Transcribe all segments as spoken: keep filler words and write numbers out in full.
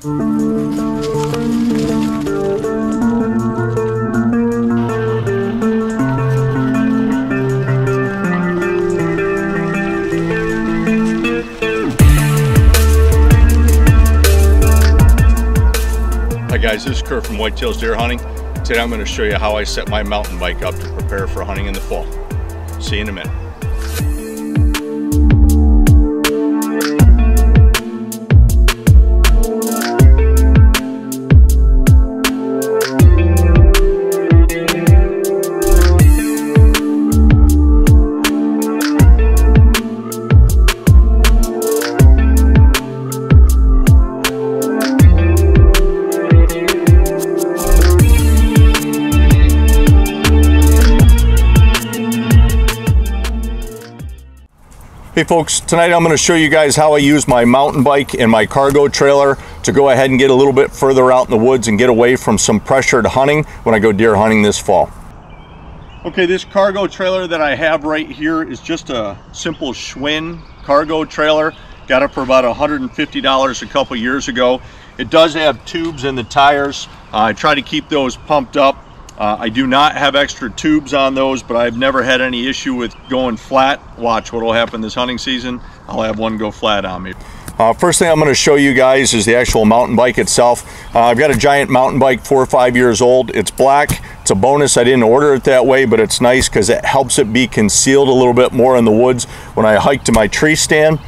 Hi guys, this is Kurt from Whitetails Deer Hunting. Today I'm going to show you how I set my mountain bike up to prepare for hunting in the fall. See you in a minute. Hey folks, tonight I'm going to show you guys how I use my mountain bike and my cargo trailer to go ahead and get a little bit further out in the woods and get away from some pressured hunting when I go deer hunting this fall. Okay, this cargo trailer that I have right here is just a simple Schwinn cargo trailer. Got it for about one hundred fifty dollars a couple years ago. It does have tubes in the tires. Uh, I try to keep those pumped up. Uh, I do not have extra tubes on those, but I've never had any issue with going flat. Watch what will happen this hunting season. I'll have one go flat on me. Uh, first thing I'm going to show you guys is the actual mountain bike itself. Uh, I've got a Giant mountain bike, four or five years old. It's black. It's a bonus. I didn't order it that way, but it's nice because it helps it be concealed a little bit more in the woods when I hike to my tree stand.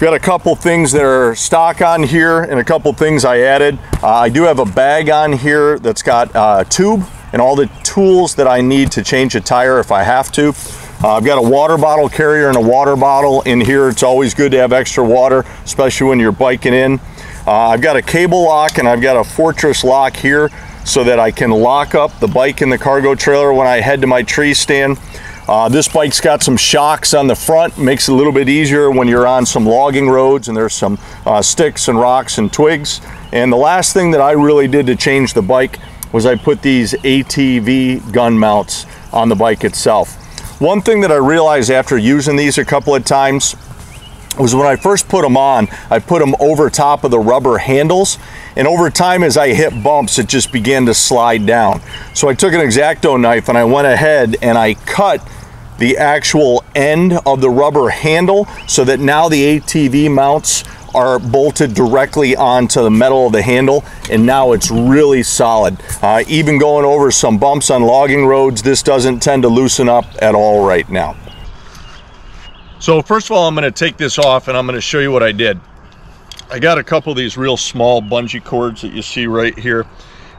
Got a couple things that are stock on here and a couple things I added. Uh, I do have a bag on here that's got a tube and all the tools that I need to change a tire if I have to. Uh, I've got a water bottle carrier and a water bottle in here. It's always good to have extra water, especially when you're biking in. Uh, I've got a cable lock and I've got a fortress lock here so that I can lock up the bike in the cargo trailer when I head to my tree stand. Uh, this bike's got some shocks on the front, makes it a little bit easier when you're on some logging roads and there's some uh, sticks and rocks and twigs. And the last thing that I really did to change the bike was I put these A T V gun mounts on the bike itself. One thing that I realized after using these a couple of times was when I first put them on, I put them over top of the rubber handles, and over time as I hit bumps, it just began to slide down. So I took an X-Acto knife and I went ahead and I cut the actual end of the rubber handle so that now the A T V mounts are bolted directly onto the metal of the handle, and now it's really solid. Uh, even going over some bumps on logging roads, this doesn't tend to loosen up at all right now. So first of all, I'm going to take this off and I'm going to show you what I did. I got a couple of these real small bungee cords that you see right here,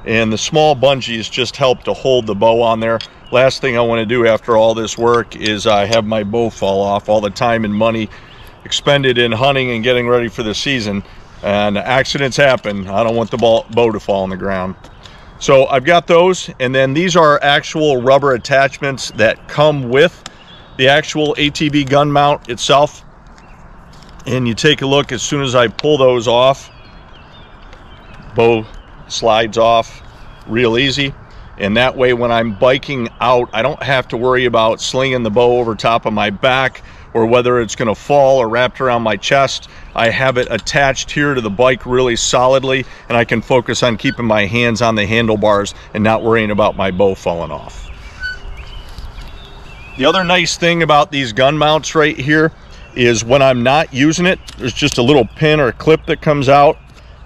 and the small bungees just help to hold the bow on there. Last thing I want to do after all this work is I have my bow fall off. All the time and money expended in hunting and getting ready for the season, and accidents happen. I don't want the bow to fall on the ground. So I've got those, and then these are actual rubber attachments that come with the actual A T V gun mount itself. And you take a look, as soon as I pull those off, bow slides off real easy. And that way when I'm biking out, I don't have to worry about slinging the bow over top of my back or whether it's going to fall or wrapped around my chest. I have it attached here to the bike really solidly, and I can focus on keeping my hands on the handlebars and not worrying about my bow falling off. The other nice thing about these gun mounts right here is when I'm not using it, there's just a little pin or clip that comes out,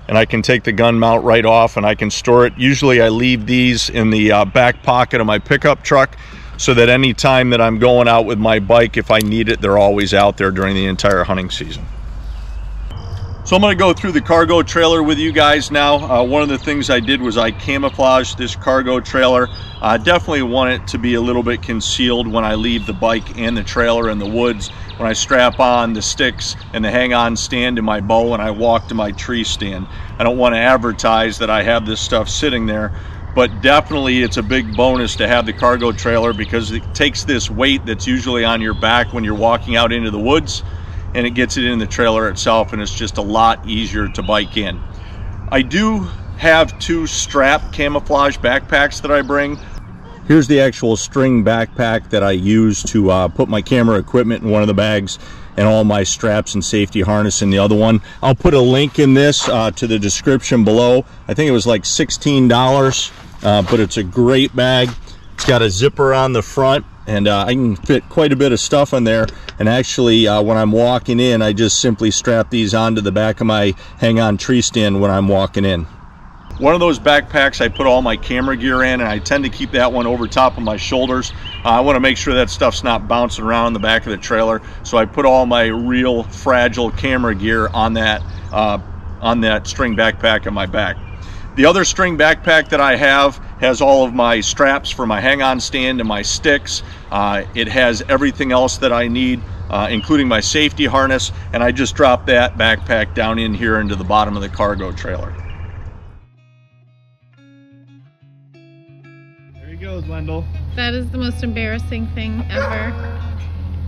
and I can take the gun mount right off and I can store it. Usually I leave these in the uh, back pocket of my pickup truck so that any time that I'm going out with my bike, if I need it, they're always out there during the entire hunting season. So I'm going to go through the cargo trailer with you guys now. Uh, one of the things I did was I camouflaged this cargo trailer. I definitely want it to be a little bit concealed when I leave the bike and the trailer in the woods, when I strap on the sticks and the hang-on stand in my bow and I walk to my tree stand. I don't want to advertise that I have this stuff sitting there, but definitely it's a big bonus to have the cargo trailer because it takes this weight that's usually on your back when you're walking out into the woods, and it gets it in the trailer itself, and it's just a lot easier to bike in. I do have two strap camouflage backpacks that I bring. Here's the actual string backpack that I use to uh, put my camera equipment in one of the bags, and all my straps and safety harness in the other one. I'll put a link in this uh, to the description below. I think it was like sixteen dollars, uh, but it's a great bag. It's got a zipper on the front, and uh, I can fit quite a bit of stuff in there. And actually, uh, when I'm walking in, I just simply strap these onto the back of my hang-on tree stand when I'm walking in. One of those backpacks I put all my camera gear in, and I tend to keep that one over top of my shoulders. Uh, I want to make sure that stuff's not bouncing around in the back of the trailer, so I put all my real fragile camera gear on that, uh, on that string backpack on my back. The other string backpack that I have has all of my straps for my hang-on stand and my sticks. Uh, it has everything else that I need, uh, including my safety harness, and I just drop that backpack down in here into the bottom of the cargo trailer. There he goes, Lendl. That is the most embarrassing thing ever.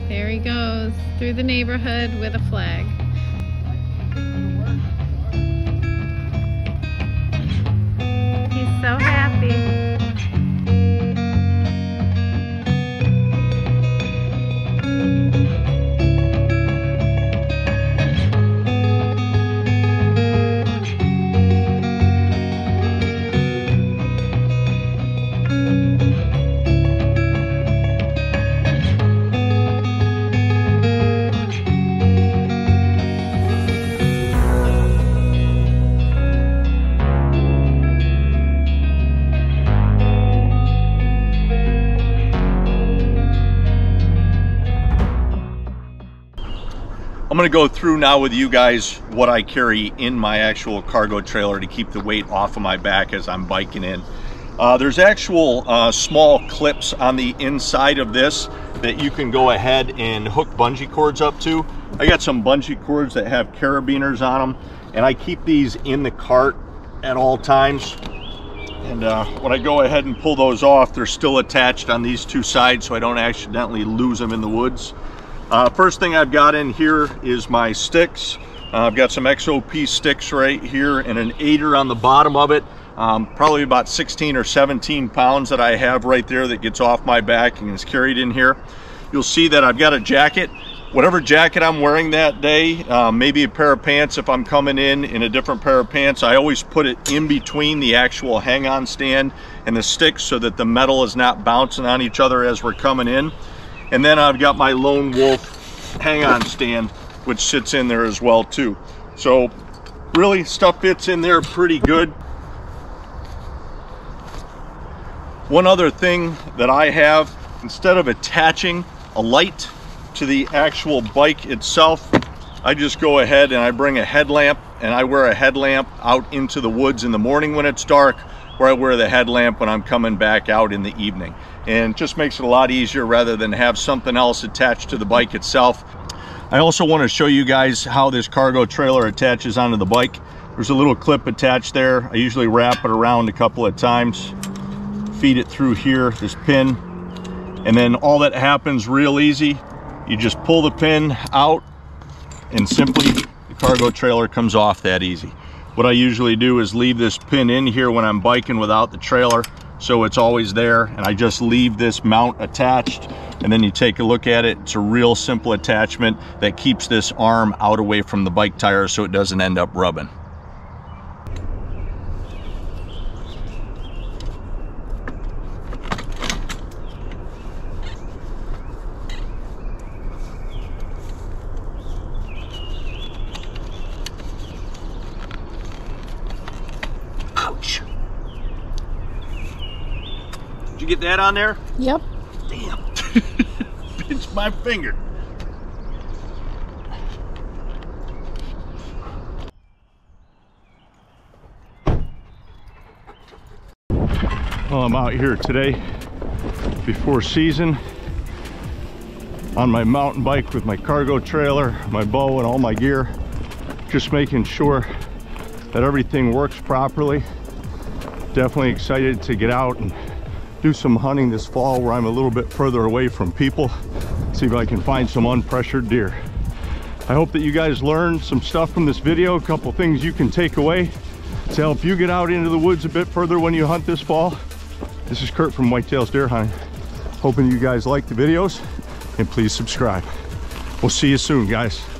There he goes, through the neighborhood with a flag. So happy. I'm going to go through now with you guys what I carry in my actual cargo trailer to keep the weight off of my back as I'm biking in. Uh, there's actual uh, small clips on the inside of this that you can go ahead and hook bungee cords up to. I got some bungee cords that have carabiners on them, and I keep these in the cart at all times. And uh, when I go ahead and pull those off, they're still attached on these two sides so I don't accidentally lose them in the woods. Uh, first thing I've got in here is my sticks. Uh, I've got some X O P sticks right here and an eighter on the bottom of it. Um, probably about sixteen or seventeen pounds that I have right there that gets off my back and is carried in here. You'll see that I've got a jacket. Whatever jacket I'm wearing that day, uh, maybe a pair of pants if I'm coming in in a different pair of pants, I always put it in between the actual hang-on stand and the sticks so that the metal is not bouncing on each other as we're coming in. And then I've got my Lone Wolf hang-on stand, which sits in there as well too. So really, stuff fits in there pretty good. One other thing that I have, instead of attaching a light to the actual bike itself, I just go ahead and I bring a headlamp, and I wear a headlamp out into the woods in the morning when it's dark, where I wear the headlamp when I'm coming back out in the evening. And it just makes it a lot easier rather than have something else attached to the bike itself. I also want to show you guys how this cargo trailer attaches onto the bike. There's a little clip attached there. I usually wrap it around a couple of times, feed it through here, this pin, and then all that happens real easy. You just pull the pin out and simply the cargo trailer comes off that easy. What I usually do is leave this pin in here when I'm biking without the trailer, so it's always there, and I just leave this mount attached, and then you take a look at it. It's a real simple attachment that keeps this arm out away from the bike tire so it doesn't end up rubbing. Get that on there? Yep. Damn. Pinch my finger. Well, I'm out here today before season on my mountain bike with my cargo trailer, my bow, and all my gear. Just making sure that everything works properly. Definitely excited to get out and do some hunting this fall where I'm a little bit further away from people. See if I can find some unpressured deer. I hope that you guys learned some stuff from this video, a couple things you can take away to help you get out into the woods a bit further when you hunt this fall. This is Kurt from Whitetails Deer Hunting. Hoping you guys like the videos, and please subscribe. We'll see you soon, guys.